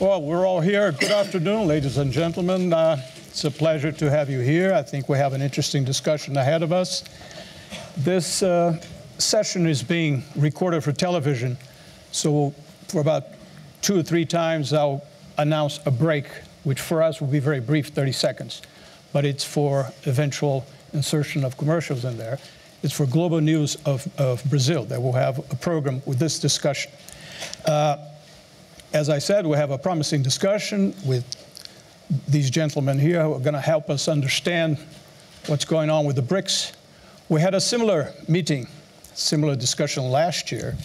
Well, we're all here. Good afternoon, ladies and gentlemen. It's a pleasure to have you here. I think we have an interesting discussion ahead of us. This session is being recorded for television, so for about 2 or 3 times I'll announce a break, which for us will be very brief, 30 seconds. But it's for eventual insertion of commercials in there. It's for Global News of Brazil. They will have a program with this discussion. As I said, we have a promising discussion with these gentlemen here who are going to help us understand what's going on with the BRICS. We had a similar meeting, similar discussion last year,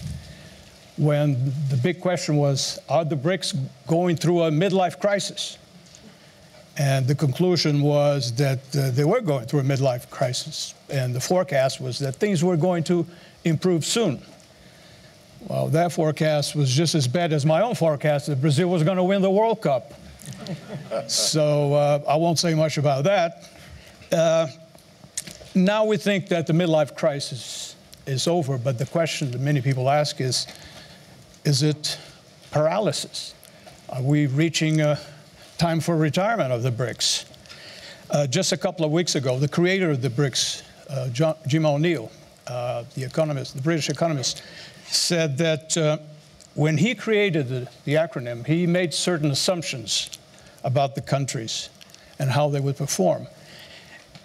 when the big question was, are the BRICS going through a midlife crisis? And the conclusion was that they were going through a midlife crisis, and the forecast was that things were going to improve soon. Well, that forecast was just as bad as my own forecast that Brazil was going to win the World Cup. So I won't say much about that. Now we think that the midlife crisis is over, but the question that many people ask is it paralysis? Are we reaching time for retirement of the BRICS? Just a couple of weeks ago, the creator of the BRICS, Jim O'Neill, the economist, the British economist, said that when he created the acronym, he made certain assumptions about the countries and how they would perform.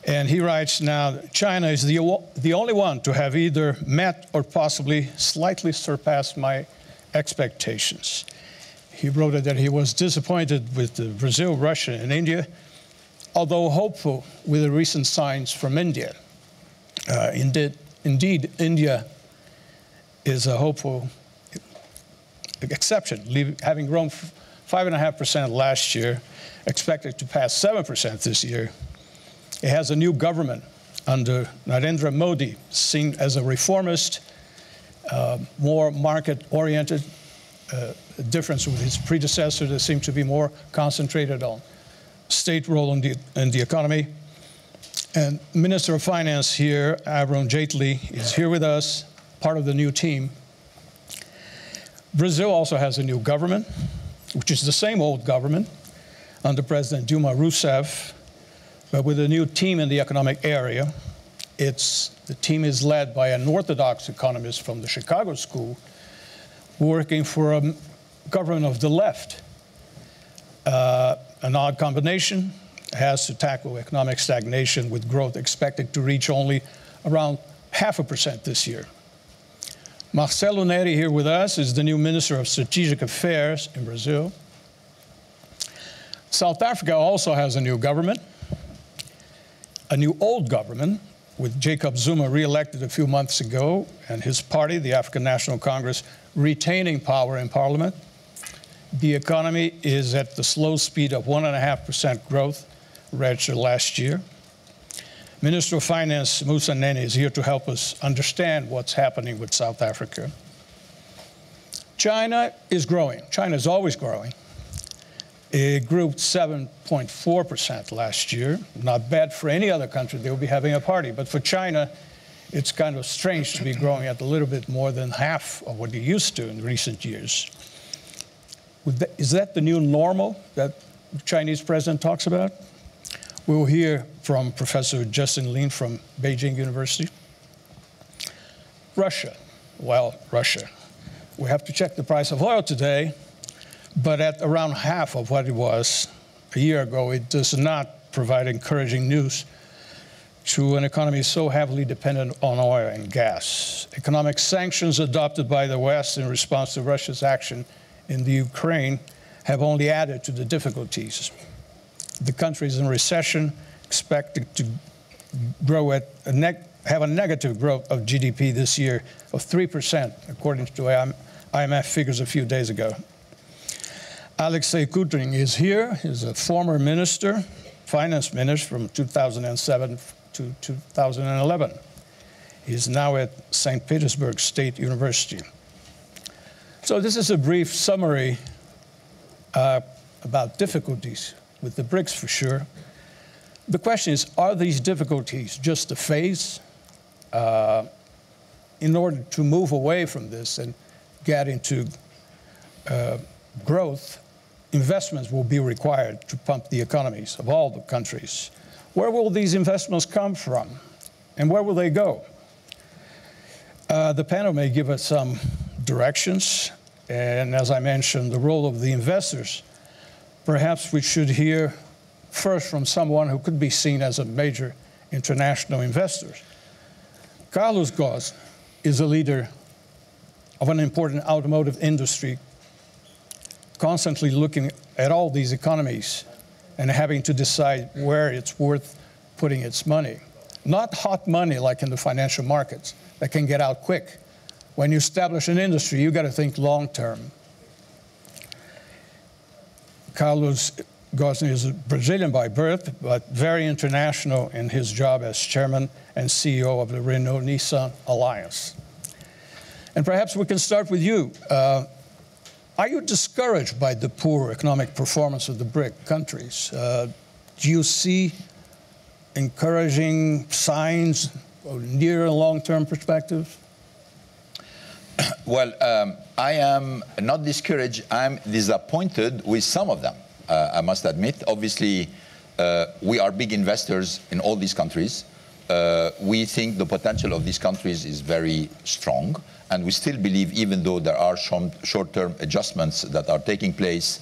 And he writes now, China is the only one to have either met or possibly slightly surpassed my expectations. He wrote that he was disappointed with Brazil, Russia, and India, although hopeful with the recent signs from India. Indeed, India is a hopeful exception, having grown 5.5% last year, expected to pass 7% this year. It has a new government under Narendra Modi, seen as a reformist, more market-oriented, difference with his predecessor that seemed to be more concentrated on state role in the economy. And Minister of Finance here, Arun Jaitley, is here with us, part of the new team. Brazil also has a new government, which is the same old government under President Dilma Rousseff, but with a new team in the economic area. The team is led by an orthodox economist from the Chicago School, working for a government of the left. An odd combination. It has to tackle economic stagnation with growth expected to reach only around 0.5% this year. Marcelo Neri here with us is the new Minister of Strategic Affairs in Brazil. South Africa also has a new government. A new old government with Jacob Zuma re-elected a few months ago and his party, the African National Congress, retaining power in parliament. The economy is at the slow speed of 1.5% growth registered last year. Minister of Finance, Musa Nene, is here to help us understand what's happening with South Africa. China is growing. China is always growing. It grew 7.4% last year. Not bad for any other country. They'll be having a party. But for China, it's kind of strange to be growing at a little bit more than half of what you used to in recent years. Is that the new normal that the Chinese president talks about? We'll hear from Professor Justin Lin from Peking University. Russia. Well, Russia. We have to check the price of oil today. But at around half of what it was a year ago, it does not provide encouraging news to an economy so heavily dependent on oil and gas. Economic sanctions adopted by the West in response to Russia's action in the Ukraine have only added to the difficulties. The country is in recession, expected to grow at have a negative growth of GDP this year of 3%, according to IMF figures a few days ago. Alexei Kudrin is here. He's a former minister, finance minister from 2007 to 2011. He's now at Saint Petersburg State University. So this is a brief summary about difficulties with the BRICS for sure. The question is, are these difficulties just a phase in order to move away from this and get into growth? investments will be required to pump the economies of all the countries. Where will these investments come from? And where will they go? The panel may give us some directions. And as I mentioned, the role of the investors, perhaps we should hear first from someone who could be seen as a major international investor. Carlos Ghosn is a leader of an important automotive industry, constantly looking at all these economies and having to decide where it's worth putting its money. Not hot money like in the financial markets that can get out quick. When you establish an industry, you got to think long term. Carlos Ghosn is a Brazilian by birth, but very international in his job as chairman and CEO of the Renault-Nissan Alliance. And perhaps we can start with you. Are you discouraged by the poor economic performance of the BRIC countries? Do you see encouraging signs of near and long-term perspective? Well, I am not discouraged. I'm disappointed with some of them, I must admit. Obviously, we are big investors in all these countries. We think the potential of these countries is very strong, and we still believe, even though there are short-term adjustments that are taking place,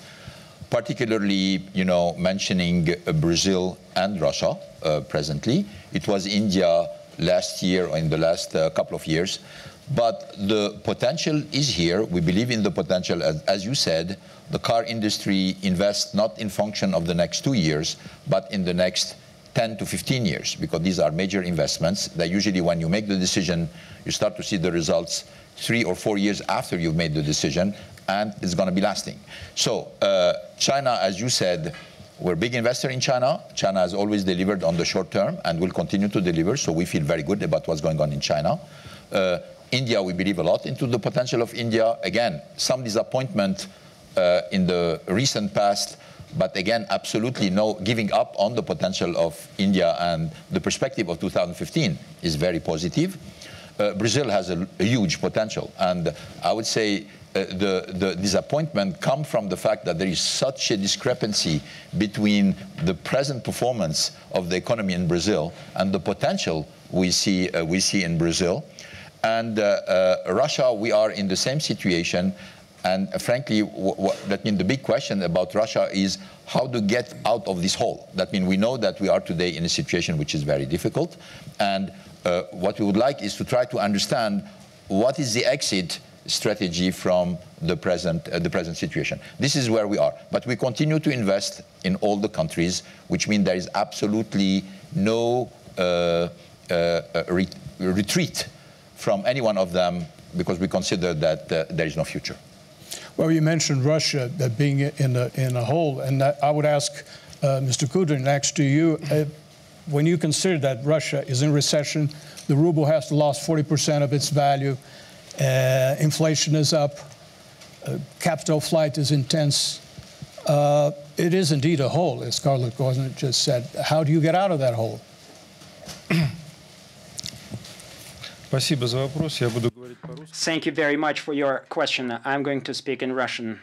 particularly, you know, mentioning Brazil and Russia presently. It was India last year, or in the last couple of years. But the potential is here. We believe in the potential. As you said, the car industry invests not in function of the next 2 years, but in the next 10 to 15 years, because these are major investments that usually when you make the decision, you start to see the results 3 or 4 years after you've made the decision, and it's going to be lasting. So China, as you said, we're a big investor in China. China has always delivered on the short term and will continue to deliver, so we feel very good about what's going on in China. India, we believe a lot into the potential of India. Again, some disappointment in the recent past, but again, absolutely no giving up on the potential of India, and the perspective of 2015 is very positive. Brazil has a huge potential, and I would say the disappointment comes from the fact that there is such a discrepancy between the present performance of the economy in Brazil and the potential we see in Brazil. And Russia, we are in the same situation. And frankly, that means the big question about Russia is how to get out of this hole. That means we know that we are today in a situation which is very difficult. And what we would like is to try to understand what is the exit strategy from the present situation. This is where we are. But we continue to invest in all the countries, which means there is absolutely no retreat from any one of them, because we consider that there is no future. Well, you mentioned Russia that being in a hole, and I would ask Mr. Kudrin, next to you, when you consider that Russia is in recession, the ruble has lost 40% of its value, inflation is up, capital flight is intense. It is indeed a hole, as Carlos Ghosn just said. How do you get out of that hole? Thank you very much for your question. I'm going to speak in Russian.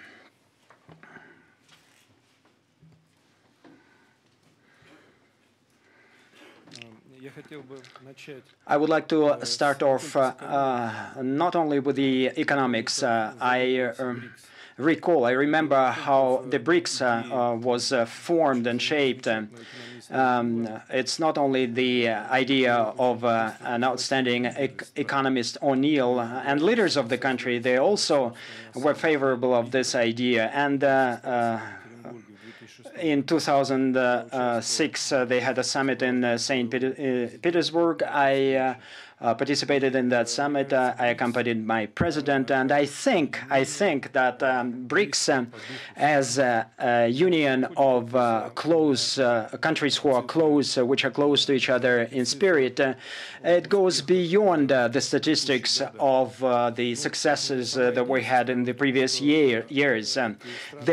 I would like to start off not only with the economics. I remember how the BRICS was formed and shaped. It's not only the idea of an outstanding economist O'Neill and leaders of the country, they also were favorable of this idea. And in 2006, they had a summit in Saint Petersburg. I participated in that summit. I accompanied my president, and I think that BRICS, as a union of close countries who are close, which are close to each other in spirit, it goes beyond the statistics of the successes that we had in the previous years. The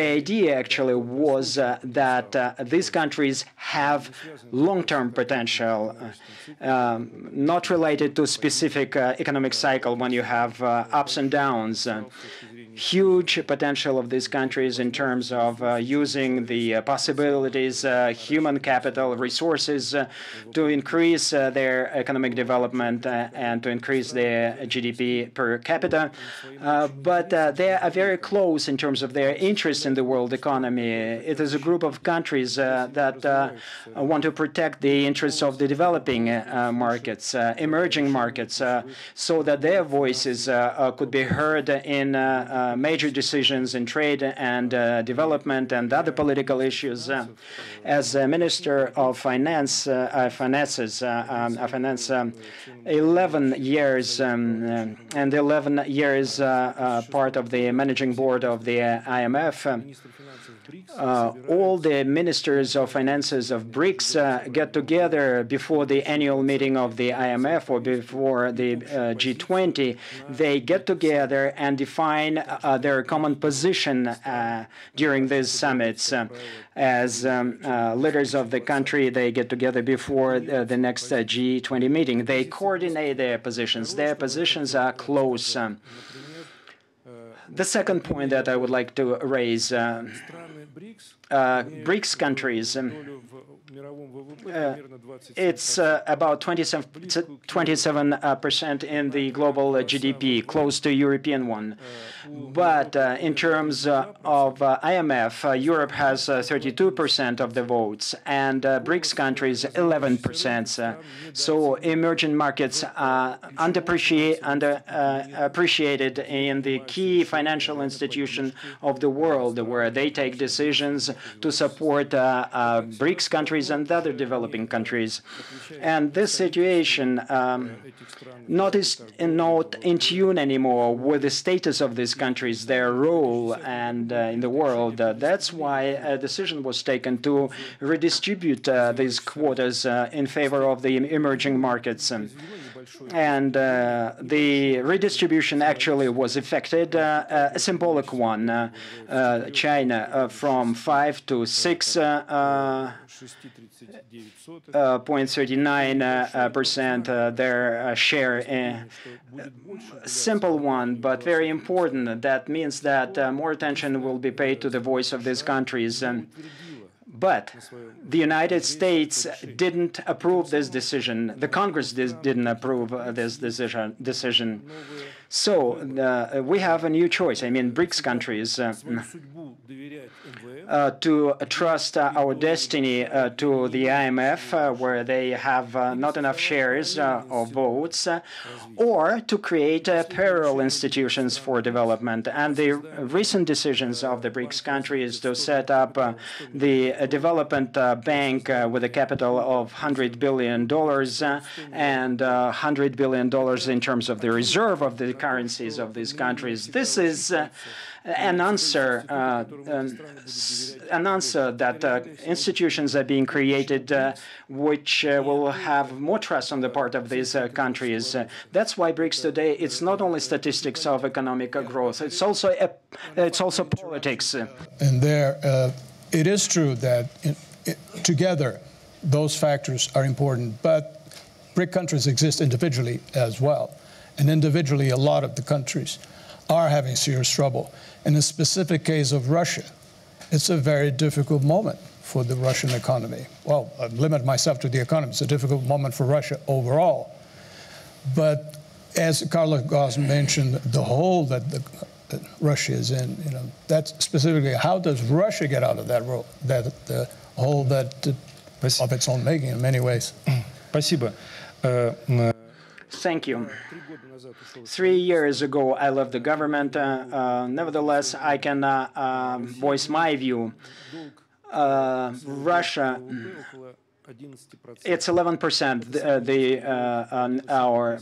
idea actually was that these countries have long-term potential, not related to specific economic cycle when you have ups and downs. huge potential of these countries in terms of using the possibilities, human capital, resources to increase their economic development and to increase their GDP per capita. But they are very close in terms of their interest in the world economy. It is a group of countries that want to protect the interests of the developing markets, emerging markets, so that their voices could be heard in major decisions in trade and development and other political issues. As a Minister of Finance, I finance 11 years and 11 years part of the managing board of the IMF. All the ministers of finances of BRICS get together before the annual meeting of the IMF or before the G20. They get together and define their common position during these summits. As leaders of the country, they get together before the next G20 meeting. They coordinate their positions. Their positions are close. The second point that I would like to raise, BRICS countries, it's about 27% in the global GDP, close to European one. But in terms of IMF, Europe has 32% of the votes, and BRICS countries 11%. So emerging markets are underappreciated in the key financial institution of the world, where they take decisions to support BRICS countries and other developing countries. And this situation not in tune anymore with the status of these countries, their role and in the world. That's why a decision was taken to redistribute these quotas in favor of the emerging markets. And the redistribution actually was effected, a symbolic one. China from 5 to 6 0.39% their share, simple one, but very important. That means that more attention will be paid to the voice of these countries. But the United States didn't approve this decision. The Congress didn't approve this decision. So we have a new choice. I mean, BRICS countries to trust our destiny to the IMF, where they have not enough shares or votes, or to create parallel institutions for development. And the recent decisions of the BRICS countries to set up the development bank with a capital of $100 billion and $100 billion in terms of the reserve of the currencies of these countries. This is an answer that institutions are being created which will have more trust on the part of these countries. That's why BRICS today, it's not only statistics of economic growth, it's also politics. And there, it is true that together those factors are important, but BRIC countries exist individually as well. And individually, a lot of the countries are having serious trouble. In the specific case of Russia, it's a very difficult moment for the Russian economy. Well, I limit myself to the economy. It's a difficult moment for Russia overall. But as Carlos Ghosn mentioned, the hole that, that Russia is in, you know, that's specifically how does Russia get out of that role, that hole that of its own making in many ways. Thank you. 3 years ago, I left the government. Nevertheless, I can voice my view. Russia, it's 11%, our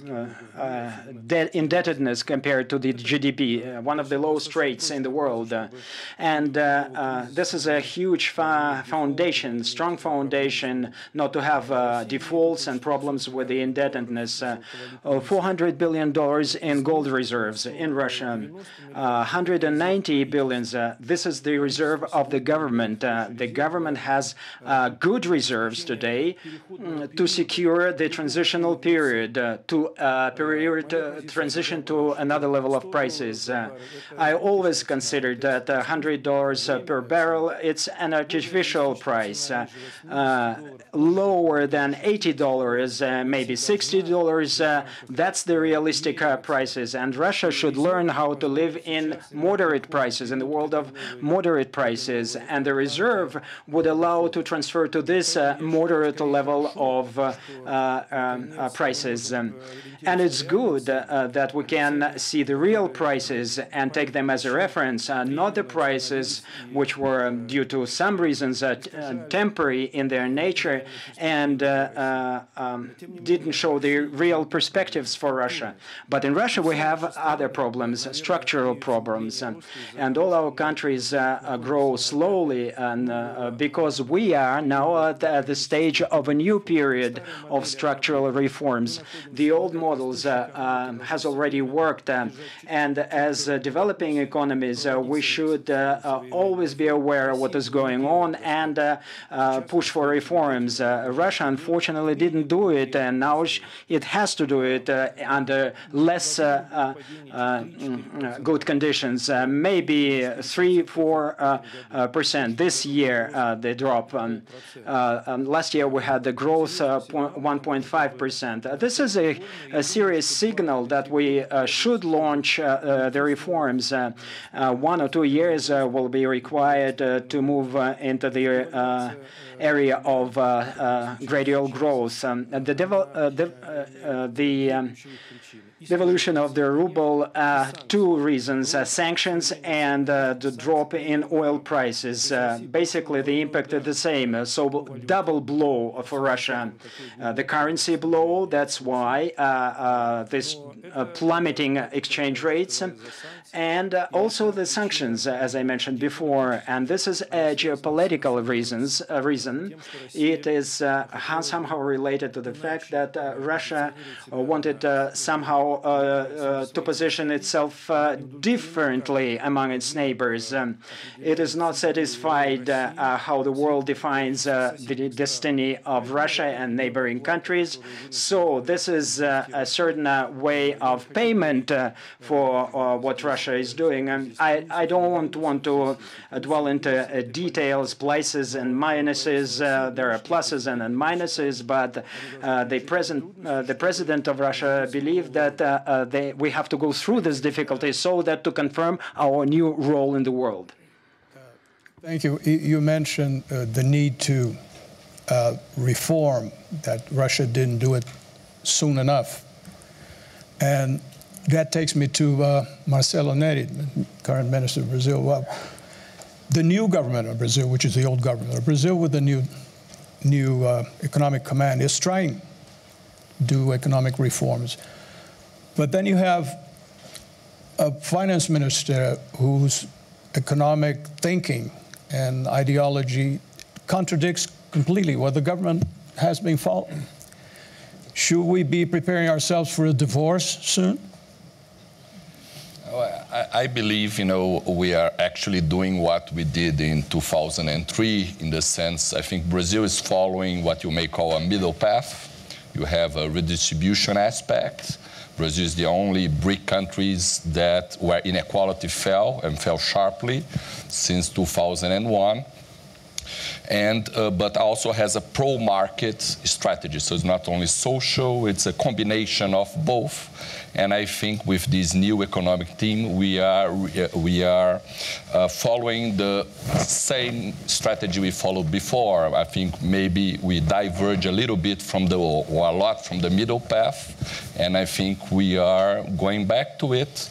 indebtedness compared to the GDP, one of the lowest rates in the world. And this is a huge foundation, strong foundation, not to have defaults and problems with the indebtedness. $400 billion in gold reserves in Russia, $190 billion. This is the reserve of the government. The government has good reserves to today to secure the transitional period, transition to another level of prices. I always considered that $100 per barrel, it's an artificial price, lower than $80, maybe $60. That's the realistic prices. And Russia should learn how to live in moderate prices, in the world of moderate prices. And the reserve would allow to transfer to this moderate level of prices. And it's good that we can see the real prices and take them as a reference, not the prices which were, due to some reasons, temporary in their nature and didn't show the real perspectives for Russia. But in Russia, we have other problems, structural problems, and all our countries grow slowly, and because we are now at the stage of a new period of structural reforms. The old models has already worked, and as developing economies, we should always be aware of what is going on and push for reforms. Russia, unfortunately, didn't do it, and now it has to do it under less good conditions, maybe 3-4% this year, the drop. Last year we had the growth 1.5%. This is a serious signal that we should launch the reforms. 1 or 2 years will be required to move into the area of gradual growth. Devolution of the ruble, 2 reasons, sanctions and the drop in oil prices. Basically, the impact is the same, so double blow for Russia. The currency blow, that's why this plummeting exchange rates, and also the sanctions, as I mentioned before. And this is a geopolitical reason. It is somehow related to the fact that Russia wanted somehow to position itself differently among its neighbors. It is not satisfied how the world defines the destiny of Russia and neighboring countries. So this is a certain way of payment for what Russia is doing. And I don't want to dwell into details, pluses and minuses. There are pluses and minuses, but the president of Russia believes that we have to go through this difficulty so that to confirm our new role in the world. Thank you. You mentioned the need to reform, that Russia didn't do it soon enough. And that takes me to Marcelo Neri, current minister of Brazil. Well, the new government of Brazil, which is the old government of Brazil, with the new economic command, is trying to do economic reforms. But then you have a finance minister whose economic thinking and ideology contradicts completely what the government has been following. Should we be preparing ourselves for a divorce soon? I believe, you know, we are actually doing what we did in 2003, in the sense, I think Brazil is following what you may call a middle path. You have a redistribution aspect. Brazil is the only BRIC countries that where inequality fell, and fell sharply, since 2001. And, but also has a pro-market strategy. So it's not only social, it's a combination of both. And I think with this new economic team, we are following the same strategy we followed before. I think maybe we diverge a little bit from the, or a lot from the middle path. And I think we are going back to it.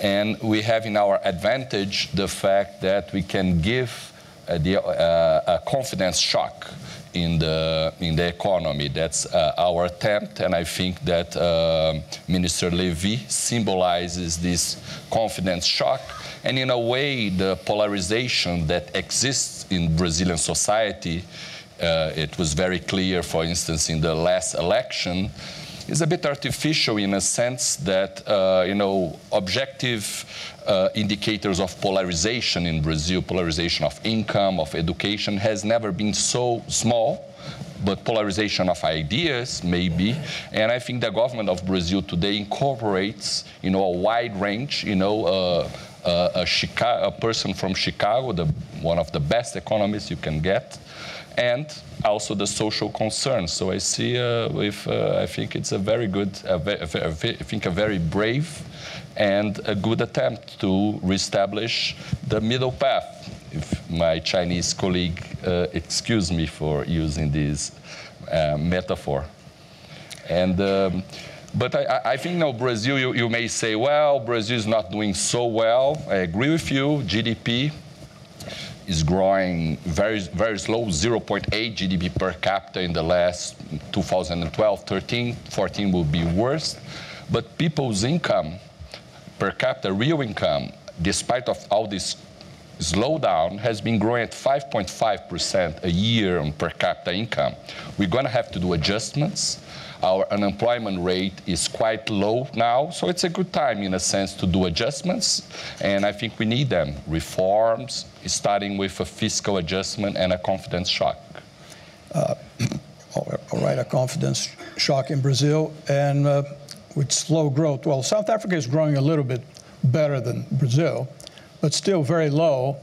And we have in our advantage the fact that we can give a confidence shock in the economy. That's our attempt, and I think that Minister Levy symbolizes this confidence shock, and in a way the polarization that exists in Brazilian society. It was very clear, for instance, in the last election, is a bit artificial in a sense that, objective indicators of polarization in Brazil, polarization of income, of education, has never been so small, but polarization of ideas, maybe. And I think the government of Brazil today incorporates, a wide range, a person from Chicago, one of the best economists you can get, and also the social concerns. So I see, I think it's a very good, a very brave and a good attempt to reestablish the middle path. If my Chinese colleague excuse me for using this metaphor. And but I think now Brazil, you may say, well, Brazil is not doing so well. I agree with you. GDP is growing very, very slow, 0.8 GDP per capita in the last 2012, 13, 14 will be worse. But people's income per capita, real income, despite of all this slowdown, has been growing at 5.5% a year on per capita income. We're going to have to do adjustments. Our unemployment rate is quite low now, so it's a good time, in a sense, to do adjustments, and I think we need them. Reforms, starting with a fiscal adjustment and a confidence shock. All right, a confidence shock in Brazil, and with slow growth. Well, South Africa is growing a little bit better than Brazil, but still very low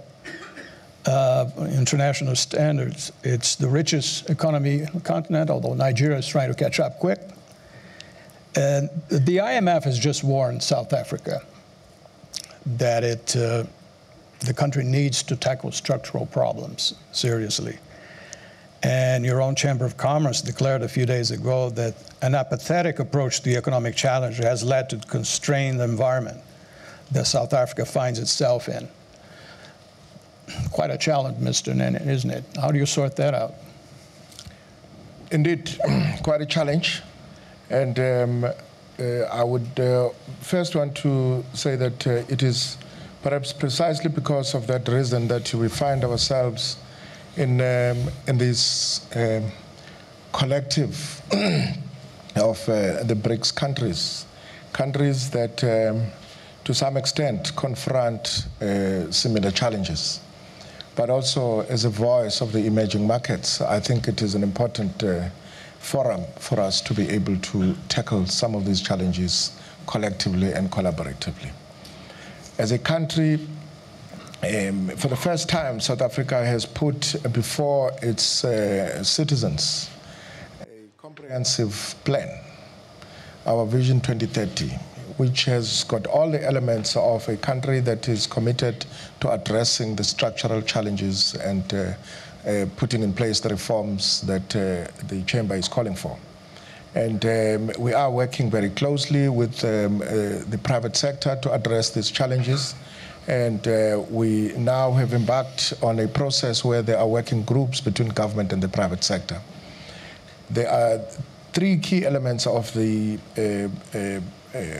international standards. It's the richest economy on the continent, although Nigeria is trying to catch up quick. And the IMF has just warned South Africa that the country needs to tackle structural problems seriously. And your own Chamber of Commerce declared a few days ago that an apathetic approach to the economic challenge has led to constrained environment that South Africa finds itself in. Quite a challenge, Mr. Nene, isn't it? How do you sort that out? Indeed, quite a challenge. And I would first want to say that it is perhaps precisely because of that reason that we find ourselves in this collective of the BRICS countries, countries that to some extent confront similar challenges. But also as a voice of the emerging markets, I think it is an important forum for us to be able to tackle some of these challenges collectively and collaboratively. As a country, for the first time, South Africa has put before its citizens a comprehensive plan, our Vision 2030, which has got all the elements of a country that is committed to addressing the structural challenges and putting in place the reforms that the Chamber is calling for. And we are working very closely with the private sector to address these challenges. And we now have embarked on a process where there are working groups between government and the private sector. There are three key elements of the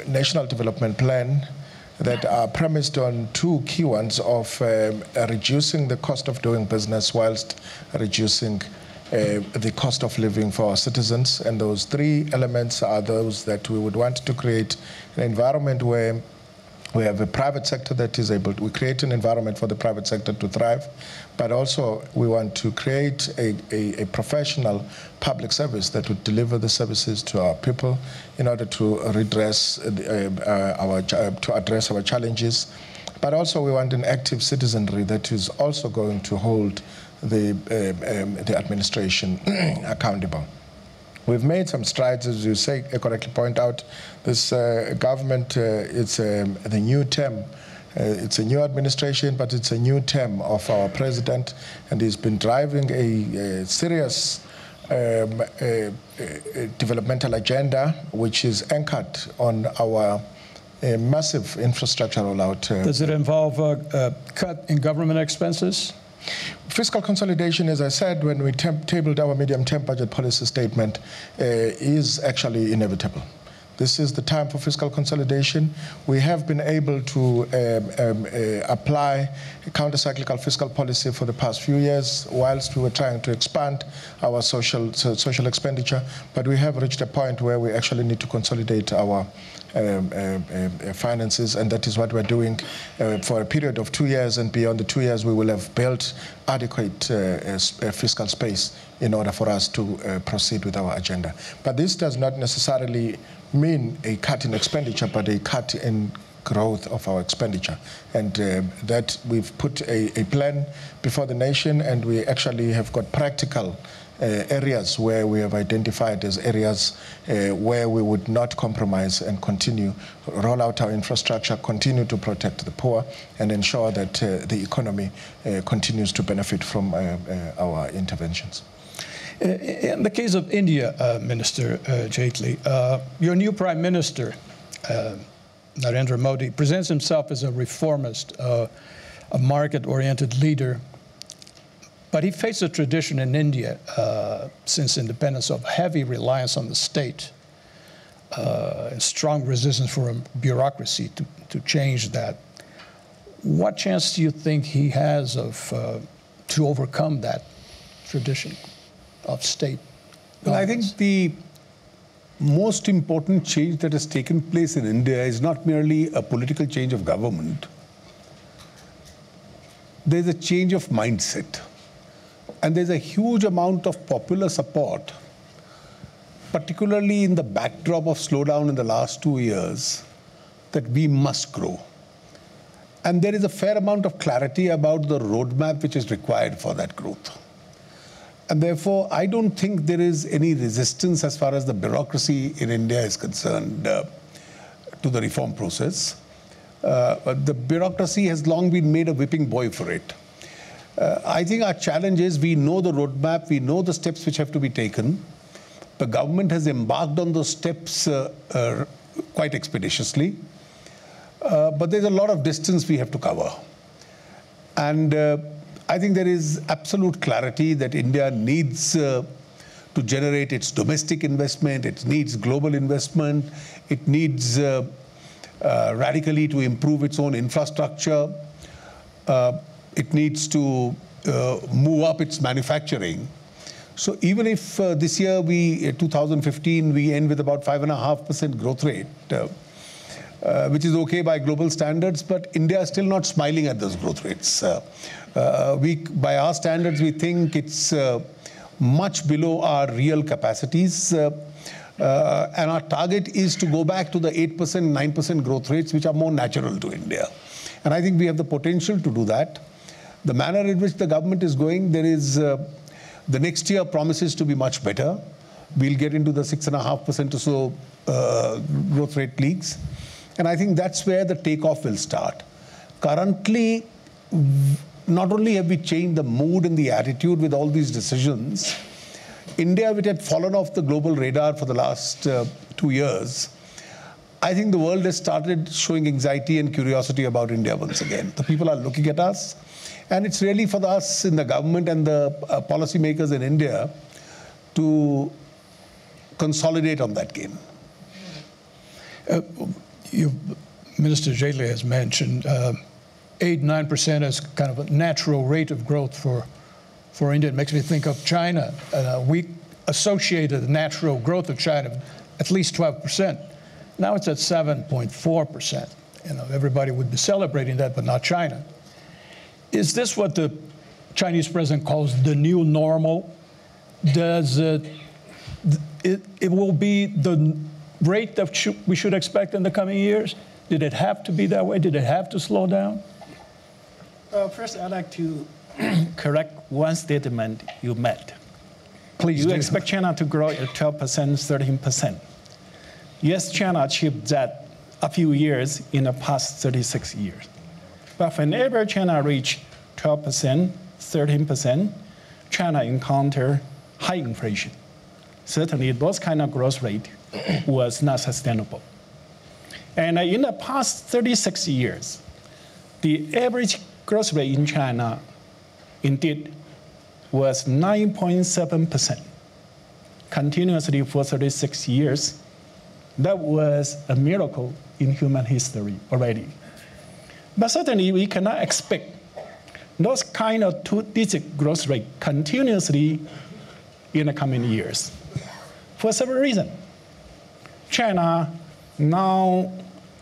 National Development Plan that are premised on two key ones of reducing the cost of doing business whilst reducing the cost of living for our citizens. And those three elements are those that we would want to create an environment where we have a private sector that is able to, we create an environment for the private sector to thrive, but also we want to create a professional public service that would deliver the services to our people in order to redress to address our challenges. But also we want an active citizenry that is also going to hold the administration accountable. We've made some strides, as you say, correctly point out. This government, it's the new term. It's a new administration, but it's a new term of our president, and he's been driving a serious developmental agenda, which is anchored on our massive infrastructure rollout. Does it involve a cut in government expenses? Fiscal consolidation, as I said, when we tabled our medium-term budget policy statement, is actually inevitable. This is the time for fiscal consolidation. We have been able to apply a counter-cyclical fiscal policy for the past few years whilst we were trying to expand our social expenditure, but we have reached a point where we actually need to consolidate our finances, and that is what we're doing for a period of 2 years, and beyond the 2 years we will have built adequate fiscal space in order for us to proceed with our agenda. But this does not necessarily mean a cut in expenditure, but a cut in growth of our expenditure. And that we've put a plan before the nation, and we actually have got practical areas where we have identified as areas where we would not compromise and continue, roll out our infrastructure, continue to protect the poor, and ensure that the economy continues to benefit from our interventions. In the case of India, Minister Jaitley, your new Prime Minister, Narendra Modi, presents himself as a reformist, a market-oriented leader. But he faced a tradition in India since independence of heavy reliance on the state and strong resistance from bureaucracy to change that. What chance do you think he has of to overcome that tradition of state governance? Well, I think the most important change that has taken place in India is not merely a political change of government. There's a change of mindset. And there's a huge amount of popular support, particularly in the backdrop of slowdown in the last 2 years, that we must grow. And there is a fair amount of clarity about the roadmap which is required for that growth. And therefore, I don't think there is any resistance as far as the bureaucracy in India is concerned to the reform process. The bureaucracy has long been made a whipping boy for it. I think our challenge is we know the roadmap, we know the steps which have to be taken. The government has embarked on those steps quite expeditiously. But there's a lot of distance we have to cover. And I think there is absolute clarity that India needs to generate its domestic investment, it needs global investment, it needs radically to improve its own infrastructure. It needs to move up its manufacturing. So even if this year, 2015, we end with about 5.5% growth rate, which is okay by global standards, but India is still not smiling at those growth rates. By our standards, we think it's much below our real capacities. And our target is to go back to the 8%, 9% growth rates, which are more natural to India. And I think we have the potential to do that. The manner in which the government is going, there is the next year promises to be much better. We'll get into the 6.5% or so growth rate leagues. And I think that's where the takeoff will start. Currently, not only have we changed the mood and the attitude with all these decisions, India, which had fallen off the global radar for the last 2 years, I think the world has started showing anxiety and curiosity about India once again. The people are looking at us. And it's really for us in the government and the policymakers in India to consolidate on that game. Minister Jaitley has mentioned 8%, 9% as kind of a natural rate of growth for India. It makes me think of China. We associated the natural growth of China at least 12%. Now it's at 7.4%. You know, everybody would be celebrating that, but not China. Is this what the Chinese president calls the new normal? Does it will be the rate that we should expect in the coming years? Did it have to be that way? Did it have to slow down? Well, first, I'd like to correct one statement you made. Please do. You expect China to grow at 12%, 13%. Yes, China achieved that a few years in the past 36 years. But whenever China reached 12%, 13%, China encountered high inflation. Certainly, those kind of growth rate was not sustainable. And in the past 36 years, the average growth rate in China, indeed, was 9.7%, continuously for 36 years. That was a miracle in human history already. But certainly we cannot expect those kind of two-digit growth rate continuously in the coming years for several reasons. China now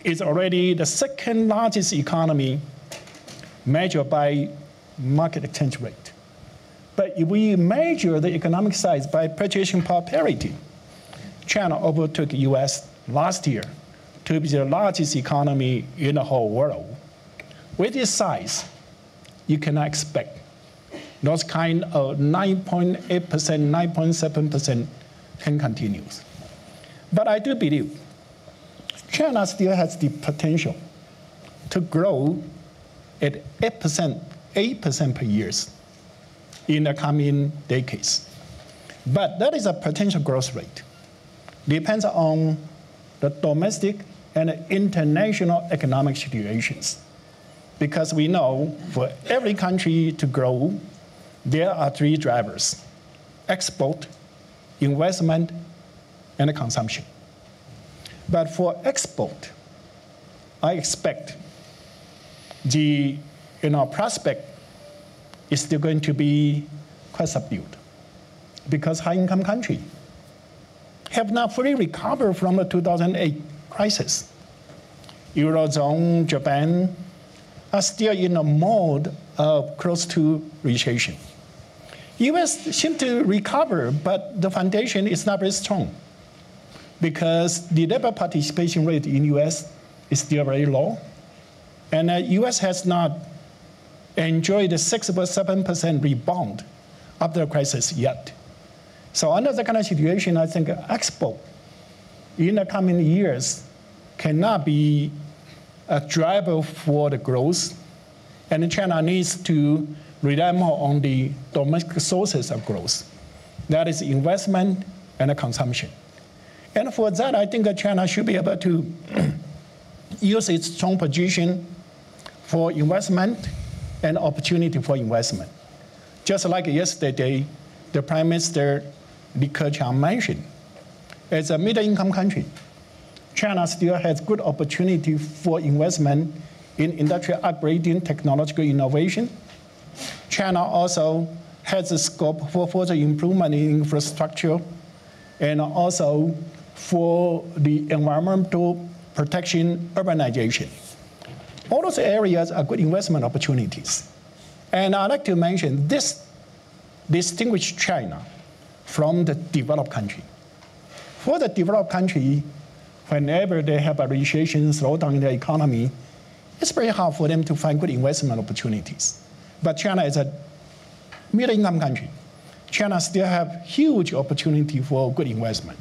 is already the second largest economy measured by market exchange rate. But if we measure the economic size by purchasing power parity, China overtook the US last year to be the largest economy in the whole world. With its size, you cannot expect those kind of 9.8%, 9.7% can continue. But I do believe China still has the potential to grow at 8% per year in the coming decades. But that is a potential growth rate. Depends on the domestic and international economic situations. Because we know for every country to grow, there are three drivers: export, investment, and consumption. But for export, I expect the prospect is still going to be quite subdued because high-income countries have not fully recovered from the 2008 crisis. Eurozone, Japan are still in a mode of close to recession. US seems to recover, but the foundation is not very strong because the labor participation rate in US is still very low, and the US has not enjoyed the 6% or 7% rebound after the crisis yet. So under that kind of situation, I think export in the coming years cannot be a driver for the growth, and China needs to rely more on the domestic sources of growth. That is investment and consumption. And for that, I think that China should be able to use its strong position for investment and opportunity for investment. Just like yesterday, the Prime Minister Li Keqiang mentioned, as a middle-income country, China still has good opportunity for investment in industrial upgrading, technological innovation. China also has a scope for further improvement in infrastructure and also for the environmental protection, urbanization. All those areas are good investment opportunities. And I'd like to mention this distinguishes China from the developed country. For the developed country, whenever they have a recession, slowdown in their economy, it's very hard for them to find good investment opportunities. But China is a middle-income country. China still have huge opportunity for good investment.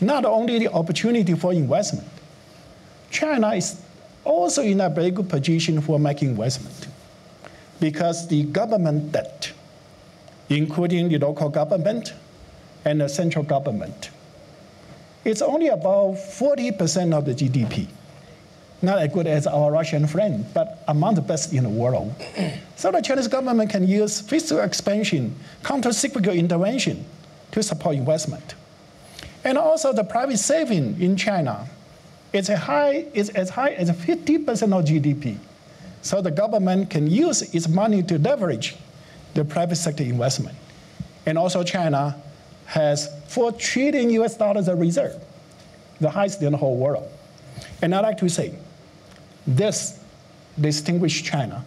Not only the opportunity for investment, China is also in a very good position for making investment because the government debt, including the local government and the central government, it's only about 40% of the GDP. Not as good as our Russian friend, but among the best in the world. So the Chinese government can use fiscal expansion, counter-cyclical intervention to support investment. And also the private saving in China is as high as 50% of GDP. So the government can use its money to leverage the private sector investment. And also China has $4 trillion of reserve, the highest in the whole world. And I'd like to say, this distinguishes China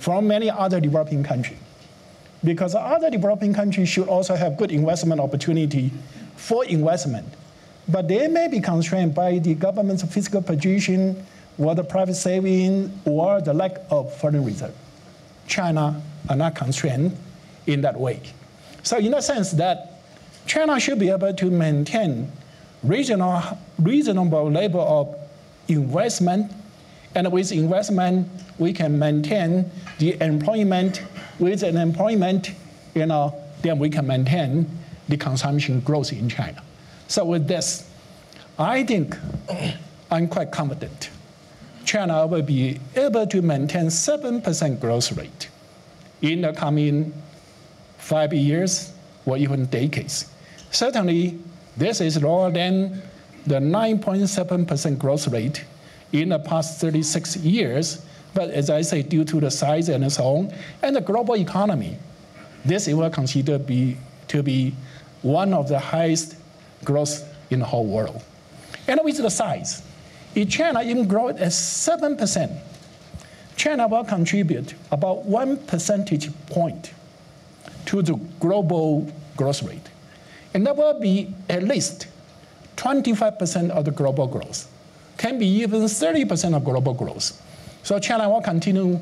from many other developing countries, because other developing countries should also have good investment opportunity for investment, but they may be constrained by the government's fiscal position or the private saving or the lack of foreign reserve. China are not constrained in that way. So in a sense that China should be able to maintain reasonable level of investment, and with investment, we can maintain the employment. With an employment, then we can maintain the consumption growth in China. So with this, I think I'm quite confident China will be able to maintain 7% growth rate in the coming 5 years or even decades. Certainly, this is lower than the 9.7% growth rate in the past 36 years, but as I say, due to the size and so on, and the global economy, this will consider to be one of the highest growth in the whole world. And with the size, if China even grows at 7%, China will contribute about 1 percentage point to the global growth rate. And that will be at least 25% of the global growth, can be even 30% of global growth. So China will continue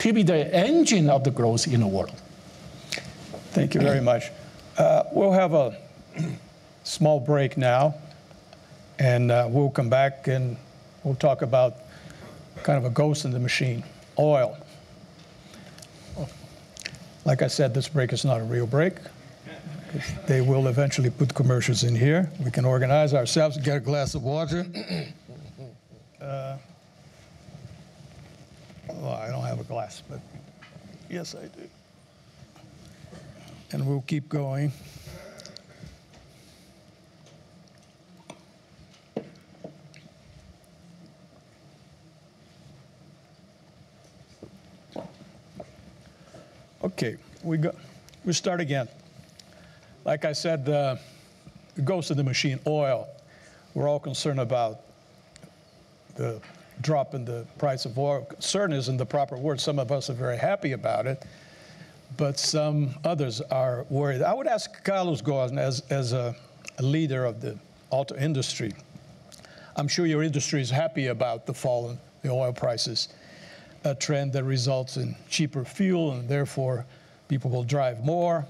to be the engine of the growth in the world. Thank you very much. We'll have a small break now, and we'll come back and we'll talk about kind of a ghost in the machine, oil. Like I said, this break is not a real break. They will eventually put commercials in here. We can organize ourselves, get a glass of water. Well, I don't have a glass, but yes, I do. And we'll keep going. Okay, we start again. Like I said, the ghost of the machine, oil. We're all concerned about the drop in the price of oil. Concern isn't the proper word. Some of us are very happy about it, but some others are worried. I would ask Carlos Ghosn, as a leader of the auto industry, I'm sure your industry is happy about the fall in the oil prices, a trend that results in cheaper fuel, and therefore people will drive more.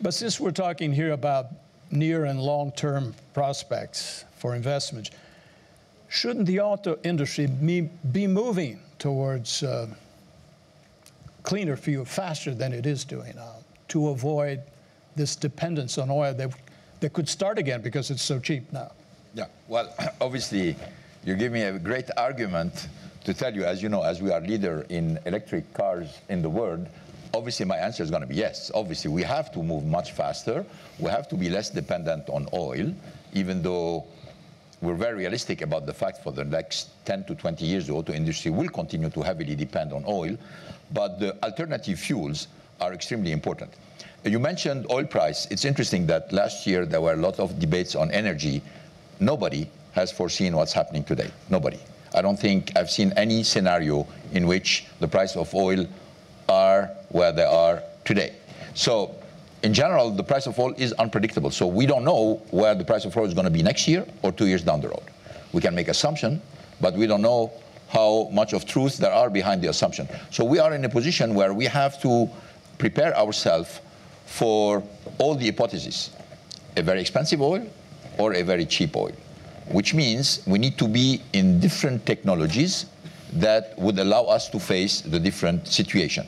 But since we're talking here about near and long-term prospects for investments, shouldn't the auto industry be moving towards cleaner fuel faster than it is doing now to avoid this dependence on oil that could start again because it's so cheap now? Yeah, well, obviously, you give me a great argument to tell you know, as we are leader in electric cars in the world, obviously my answer is going to be yes. Obviously, we have to move much faster. We have to be less dependent on oil, even though we're very realistic about the fact for the next 10 to 20 years, the auto industry will continue to heavily depend on oil, but the alternative fuels are extremely important. You mentioned oil price. It's interesting that last year there were a lot of debates on energy. Nobody has foreseen what's happening today. Nobody. I don't think I've seen any scenario in which the price of oil are where they are today. So, in general, the price of oil is unpredictable. So we don't know where the price of oil is going to be next year or 2 years down the road. We can make assumptions, but we don't know how much of truth there are behind the assumption. So we are in a position where we have to prepare ourselves for all the hypotheses, a very expensive oil or a very cheap oil, which means we need to be in different technologies that would allow us to face the different situation.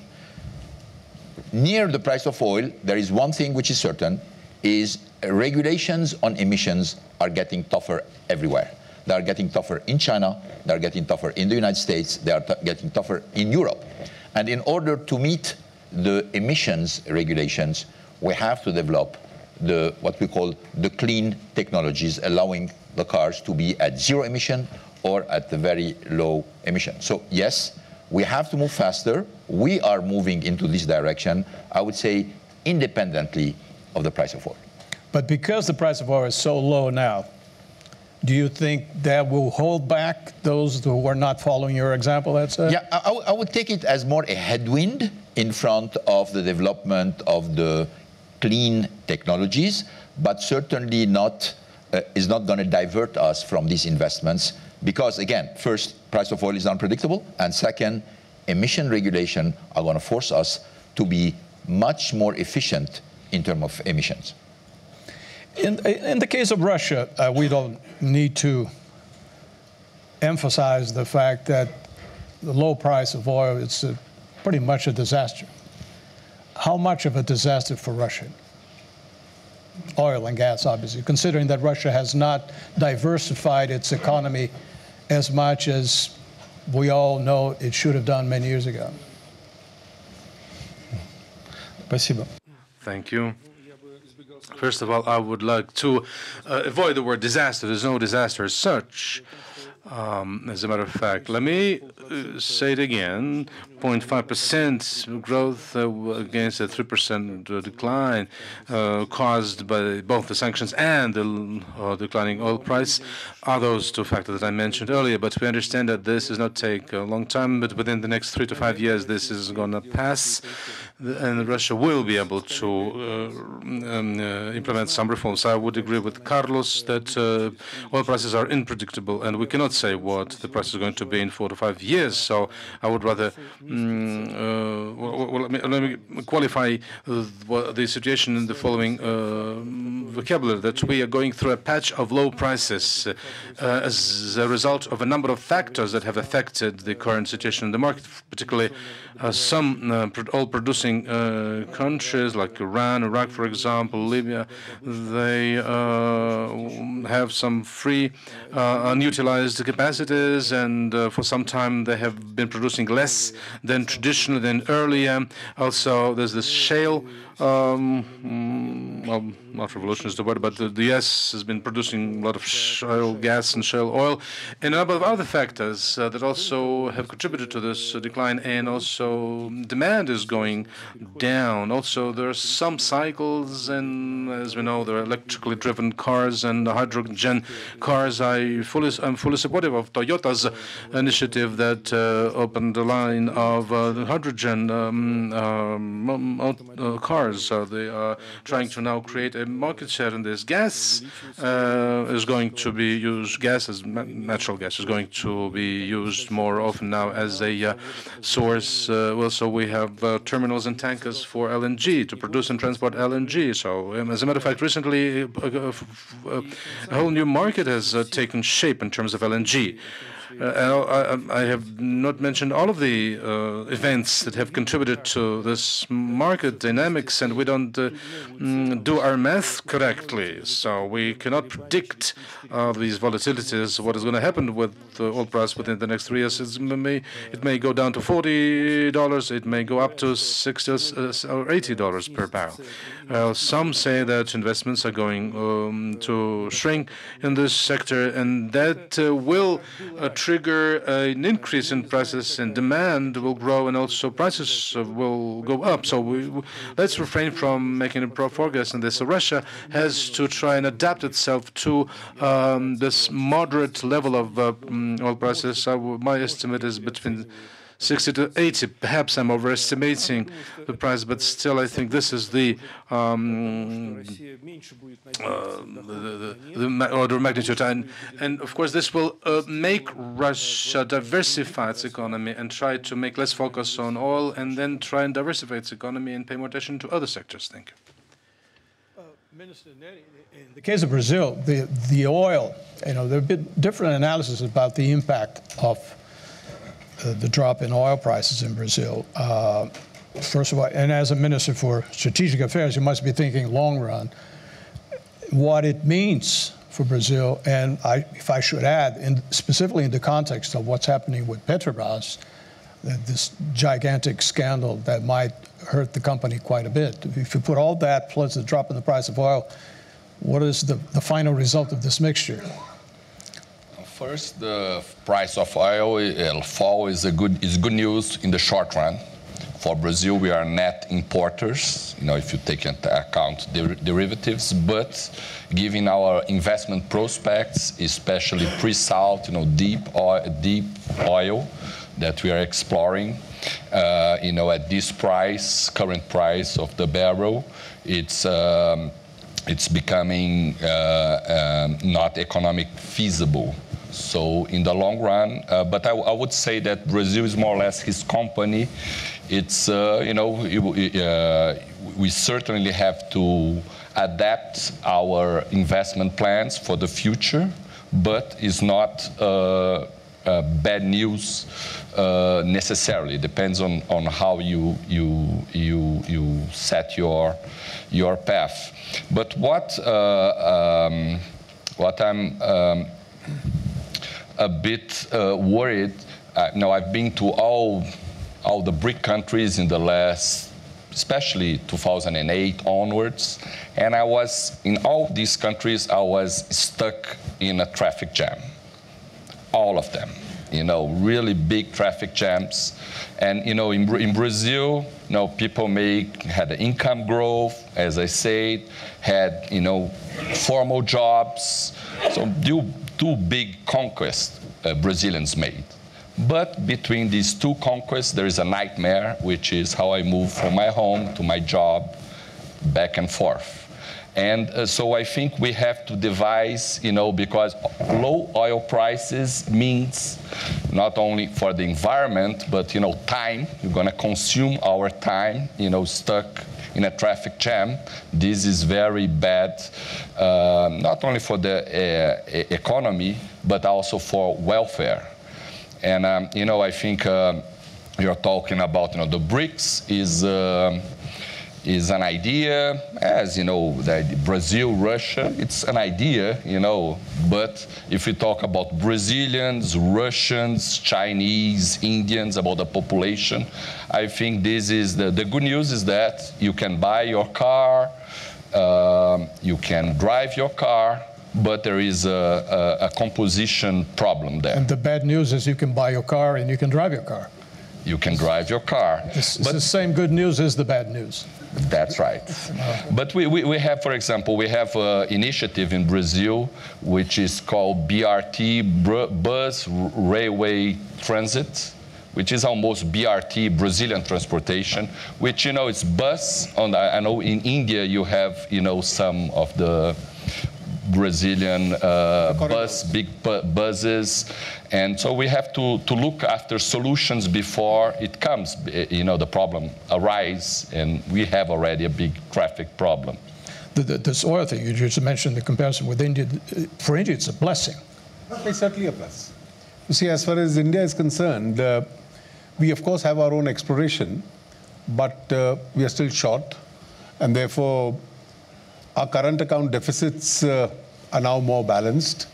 Near the price of oil, there is one thing which is certain, is regulations on emissions are getting tougher everywhere. They are getting tougher in China, they are getting tougher in the United States, they are getting tougher in Europe. And in order to meet the emissions regulations, we have to develop the what we call the clean technologies, allowing the cars to be at zero emission or at the very low emission. So yes, we have to move faster. We are moving into this direction, I would say, independently of the price of oil. But because the price of oil is so low now, do you think that will hold back those who are not following your example? That's it? Yeah, I would take it as more a headwind in front of the development of the clean technologies, but certainly not is not going to divert us from these investments. Because again, first, price of oil is unpredictable, and second, emission regulation are going to force us to be much more efficient in terms of emissions. In the case of Russia, we don't need to emphasize the fact that the low price of oil is pretty much a disaster. How much of a disaster for Russia? Oil and gas, obviously, considering that Russia has not diversified its economy as much as we all know it should have done many years ago. Спасибо. Thank you. First of all, I would like to avoid the word disaster. There's no disaster as such. As a matter of fact, let me say it again, 0.5% growth against a 3% decline caused by both the sanctions and the declining oil price are those two factors that I mentioned earlier. But we understand that this does not take a long time, but within the next 3 to 5 years, this is going to pass, and Russia will be able to implement some reforms. I would agree with Carlos that oil prices are unpredictable, and we cannot say what the price is going to be in 4 to 5 years. So I would rather let me qualify the situation in the following vocabulary, that we are going through a patch of low prices as a result of a number of factors that have affected the current situation in the market, particularly some oil-producing countries like Iran, Iraq, for example, Libya. They have some free unutilized capacities, and for some time they have been producing less than traditional, than earlier. Also, there's this shale, well, not revolution is the word, but the US has been producing a lot of shale gas and shale oil, and a number of other factors that also have contributed to this decline, and also demand is going down. Also, there are some cycles, and as we know, there are electrically driven cars and hydrogen cars. I'm fully supportive of Toyota's initiative that opened the line of the hydrogen cars. So they are trying to now create a market share in this. Gas is going to be used, natural gas is going to be used more often now as a source. Well, so we have terminals and tankers for LNG, to produce and transport LNG. So as a matter of fact, recently a whole new market has taken shape in terms of LNG. I have not mentioned all of the events that have contributed to this market dynamics, and we don't do our math correctly. So we cannot predict these volatilities, what is going to happen with the oil price within the next 3 years. It may go down to $40, it may go up to $60 or $80 per barrel. Some say that investments are going to shrink in this sector, and that will trigger an increase in prices, and demand will grow, and also prices will go up. So let's refrain from making a progress in this. So Russia has to try and adapt itself to this moderate level of oil prices. My estimate is between 60 to 80, perhaps I'm overestimating the price, but still I think this is the order of magnitude. And of course this will make Russia diversify its economy and try to make less focus on oil, and then try and diversify its economy and pay more attention to other sectors. Thank you. Minister Neri, in the case of Brazil, the oil, you know, there have been different analysis about the impact of the drop in oil prices in Brazil. First of all, and as a Minister for Strategic Affairs, you must be thinking long run, what it means for Brazil, and if I should add, specifically in the context of what's happening with Petrobras, this gigantic scandal that might hurt the company quite a bit. If you put all that plus the drop in the price of oil, what is the final result of this mixture? First, the price of oil fall is good news in the short run. For Brazil, we are net importers, you know, if you take into account derivatives, but given our investment prospects, especially pre-salt, you know, deep oil that we are exploring, you know, at this price, current price of the barrel, it's becoming not economic feasible. So in the long run, but I would say that Brazil is more or less his company. It's, you know, we certainly have to adapt our investment plans for the future, but it's not bad news necessarily. It depends on how you set your path. But what I'm a bit worried. Now I've been to all the BRIC countries in the last especially 2008 onwards. And I was, in all these countries, I was stuck in a traffic jam. All of them, you know, really big traffic jams. And, you know, in Brazil, you know, people had income growth, as I said, had, you know, formal jobs. So two big conquests Brazilians made. But between these two conquests, there is a nightmare, which is how I move from my home to my job, back and forth. And so I think we have to devise, you know, because low oil prices means not only for the environment, but, you know, time. You're going to consume our time, you know, stuck in a traffic jam. This is very bad, not only for the economy, but also for welfare. And, you know, I think you're talking about, you know, the BRICS is an idea, as you know, Brazil, Russia, it's an idea, you know, but if we talk about Brazilians, Russians, Chinese, Indians, about the population, I think this is the good news is that you can buy your car, you can drive your car, but there is a composition problem there. And the bad news is you can buy your car and you can drive your car. You can drive your car. But the same good news is the bad news. That's right. But we have, for example, we have an initiative in Brazil, which is called BRT, Bus Railway Transit, which is almost BRT, Brazilian transportation, which, you know, it's bus. I know in India you have, you know, some of the Brazilian big buses. And so we have to look after solutions before it comes, you know, the problem arises, and we have already a big traffic problem. This oil thing, you just mentioned the comparison with India. For India, it's a blessing. It's certainly a plus. You see, as far as India is concerned, we of course have our own exploration, but we are still short, and therefore our current account deficits are now more balanced.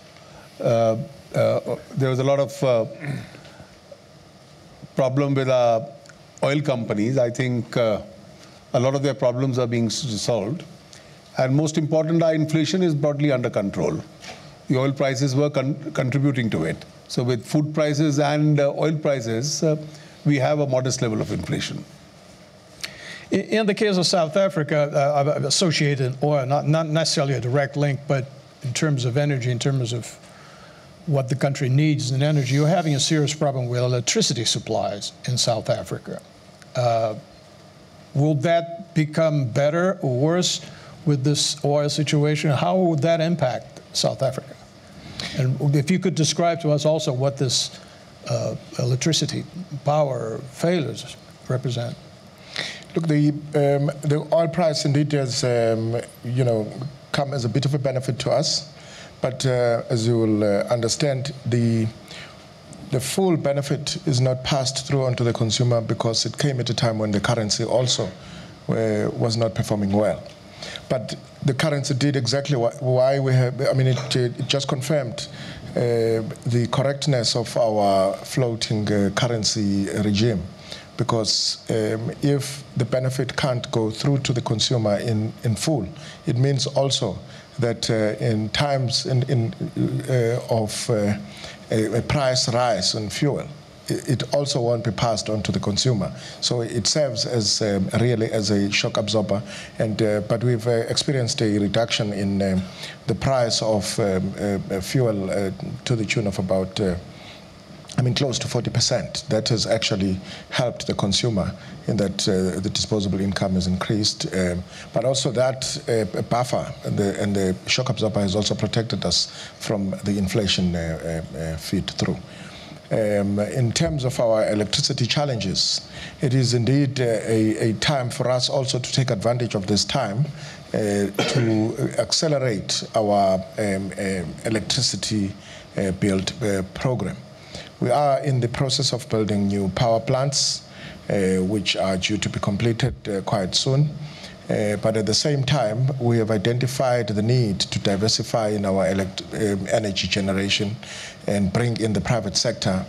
There was a lot of problem with our oil companies. I think a lot of their problems are being solved. And most important, our inflation is broadly under control. The oil prices were contributing to it. So with food prices and oil prices, we have a modest level of inflation. In the case of South Africa, I've associated oil, not necessarily a direct link, but in terms of energy, in terms of what the country needs in energy, you're having a serious problem with electricity supplies in South Africa. Will that become better or worse with this oil situation? How would that impact South Africa? And if you could describe to us also what this electricity power failures represent. Look, the oil price indeed has, you know, come as a bit of a benefit to us, but as you will understand, the full benefit is not passed through onto the consumer because it came at a time when the currency also was not performing well. But the currency did exactly why we have. I mean, it just confirmed the correctness of our floating currency regime. Because if the benefit can't go through to the consumer in full, it means also that in times of a price rise on fuel, it also won't be passed on to the consumer. So it serves as really as a shock absorber. And but we've experienced a reduction in the price of fuel to the tune of about. I mean, close to 40%. That has actually helped the consumer in that the disposable income has increased. But also that buffer and the shock absorber has also protected us from the inflation feed through. In terms of our electricity challenges, it is indeed a time for us also to take advantage of this time to accelerate our electricity build program. We are in the process of building new power plants. which are due to be completed quite soon. But at the same time, we have identified the need to diversify in our energy generation and bring in the private sector,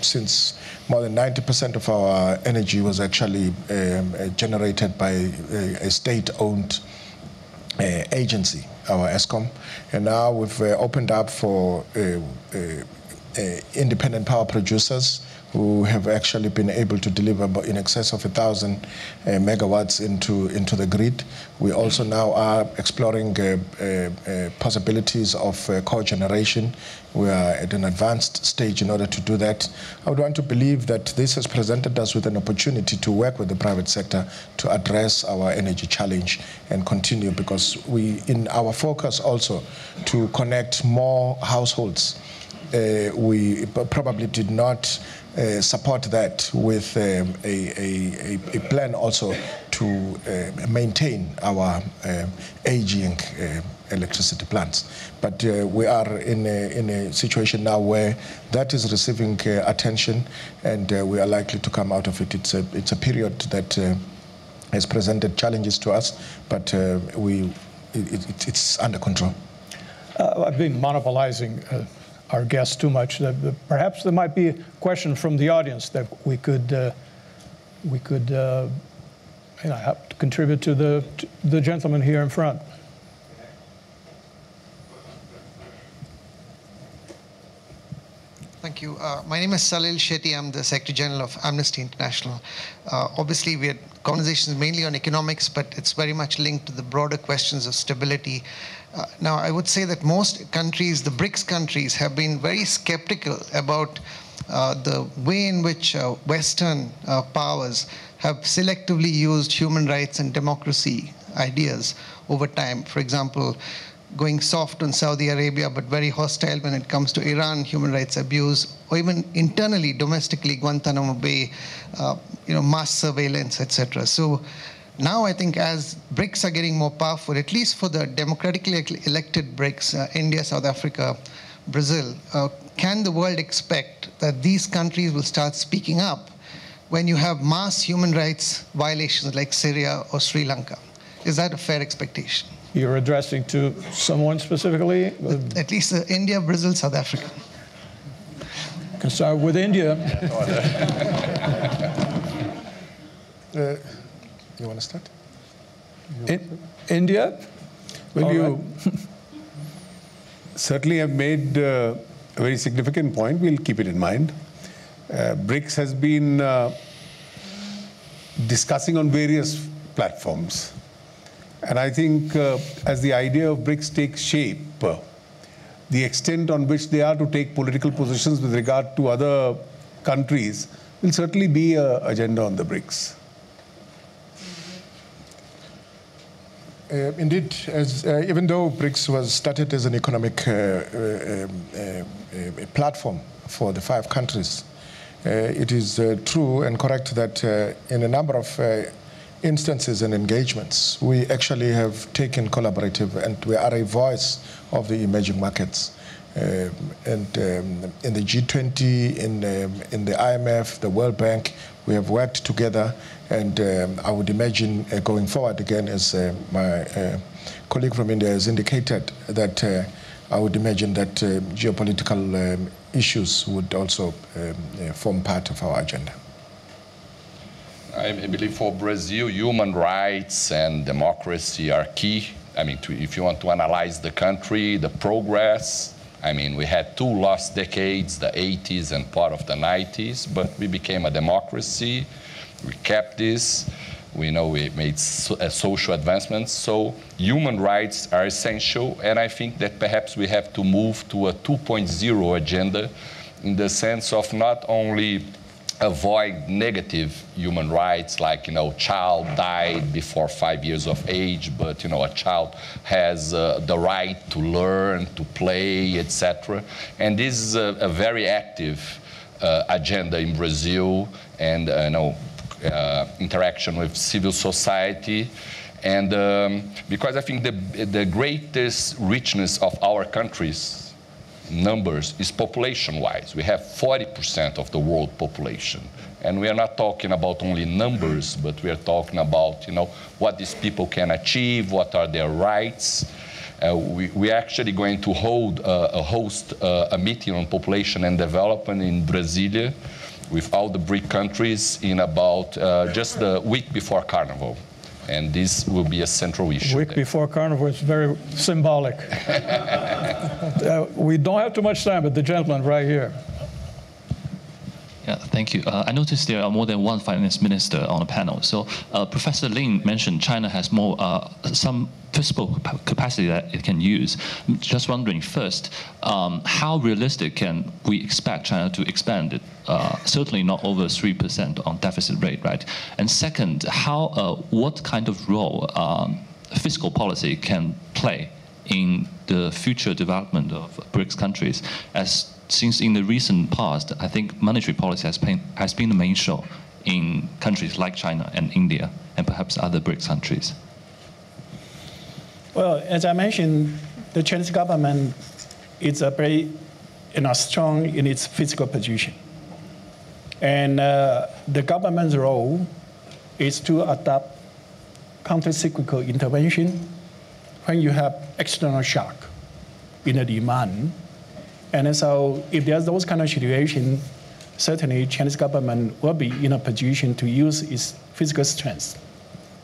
since more than 90% of our energy was actually generated by a state-owned agency, our ESCOM. And now we've opened up for independent power producers who have actually been able to deliver in excess of 1,000 megawatts into the grid. We also now are exploring possibilities of cogeneration. We are at an advanced stage in order to do that. I would want to believe that this has presented us with an opportunity to work with the private sector to address our energy challenge and continue, because we, in our focus also to connect more households, we probably did not support that with a plan also to maintain our aging electricity plants. But we are in a situation now where that is receiving attention, and we are likely to come out of it. It's a period that has presented challenges to us, but it's under control. I've been monopolizing our guests too much. Perhaps there might be a question from the audience that we could you know, help to contribute to the gentleman here in front. Thank you. My name is Salil Shetty. I'm the Secretary General of Amnesty International. Obviously, we had conversations mainly on economics, but it's very much linked to the broader questions of stability. Now, I would say that most countries, the BRICS countries, have been very skeptical about the way in which Western powers have selectively used human rights and democracy ideas over time. For example, going soft on Saudi Arabia, but very hostile when it comes to Iran, human rights abuse, or even internally, domestically, Guantanamo Bay, you know, mass surveillance, etc. So now I think as BRICS are getting more powerful, at least for the democratically elected BRICS, India, South Africa, Brazil, can the world expect that these countries will start speaking up when you have mass human rights violations like Syria or Sri Lanka? Is that a fair expectation? You're addressing to someone specifically? At least India, Brazil, South Africa. I can start with India. You want to start? India? Well, you certainly have made a very significant point. We'll keep it in mind. BRICS has been discussing on various platforms. And I think as the idea of BRICS takes shape, the extent on which they are to take political positions with regard to other countries will certainly be an agenda on the BRICS. Indeed, as, even though BRICS was started as an economic platform for the five countries, it is true and correct that in a number of instances and engagements, we actually have taken collaborative, and we are a voice of the emerging markets. In the G20, in the IMF, the World Bank, we have worked together, and I would imagine going forward again, as my colleague from India has indicated, that I would imagine that geopolitical issues would also form part of our agenda. I believe for Brazil, human rights and democracy are key. I mean, if you want to analyze the country, the progress, I mean, we had two lost decades, the 80s and part of the 90s, but we became a democracy. We kept this. We know we made social advancements. So human rights are essential, and I think that perhaps we have to move to a 2.0 agenda in the sense of not only avoid negative human rights, like, you know, child died before 5 years of age, but, you know, a child has the right to learn, to play, etc. And this is a very active agenda in Brazil, and, you know, interaction with civil society. And because I think the greatest richness of our countries numbers is population-wise. We have 40% of the world population. And we are not talking about only numbers, but we are talking about, you know, what these people can achieve, what are their rights. We're actually going to hold a meeting on population and development in Brasilia with all the BRIC countries in about just the week before Carnival. And this will be a central issue. Week before Carnival is very symbolic. We don't have too much time, but the gentleman right here. Yeah, thank you. I noticed there are more than one finance minister on the panel. So Professor Lin mentioned China has more some fiscal capacity that it can use. I'm just wondering first, how realistic can we expect China to expand it? Certainly not over 3% on deficit rate, right? And second, how what kind of role fiscal policy can play in the future development of BRICS countries, as since in the recent past, I think monetary policy has been the main show in countries like China and India and perhaps other BRICS countries? Well, as I mentioned, the Chinese government is very, you know, strong in its fiscal position. And the government's role is to adopt counter-cyclical intervention when you have external shock in the demand. And so if there's those kind of situations, certainly Chinese government will be in a position to use its fiscal strength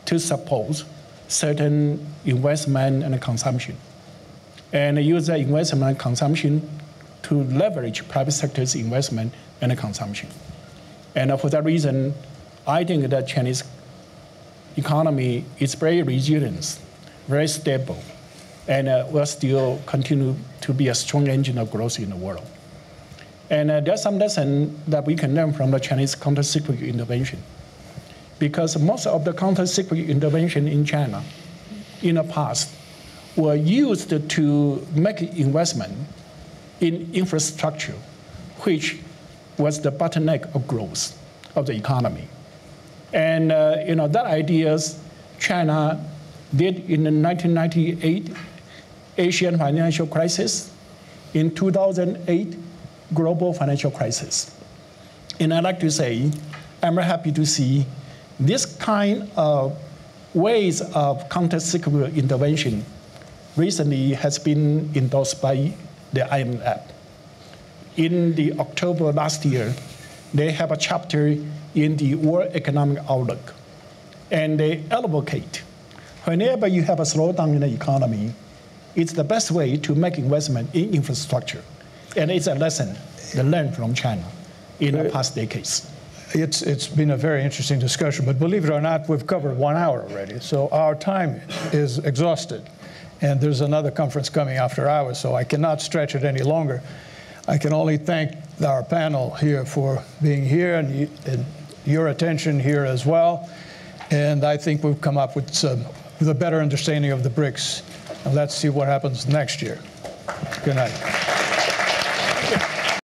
to support certain investment and consumption. And use that investment and consumption to leverage private sector's investment and consumption. And for that reason, I think that Chinese economy is very resilient, very stable, and will still continue to be a strong engine of growth in the world. And there's some lesson that we can learn from the Chinese counter-cyclical intervention, because most of the counter-cyclical intervention in China in the past were used to make investment in infrastructure, which was the bottleneck of growth of the economy. And you know, that ideas China did in the 1998 Asian financial crisis, in 2008 global financial crisis. And I'd like to say, I'm very happy to see this kind of ways of counter-cyclical intervention recently has been endorsed by the IMF. In the October last year, they have a chapter in the World Economic Outlook, and they advocate whenever you have a slowdown in the economy, it's the best way to make investment in infrastructure. And it's a lesson they learned from China in the past decades. It's been a very interesting discussion, but believe it or not, we've covered 1 hour already. So our time is exhausted. And there's another conference coming after hours, so I cannot stretch it any longer. I can only thank our panel here for being here and your attention here as well. And I think we've come up with some with a better understanding of the BRICS, and let's see what happens next year. Good night.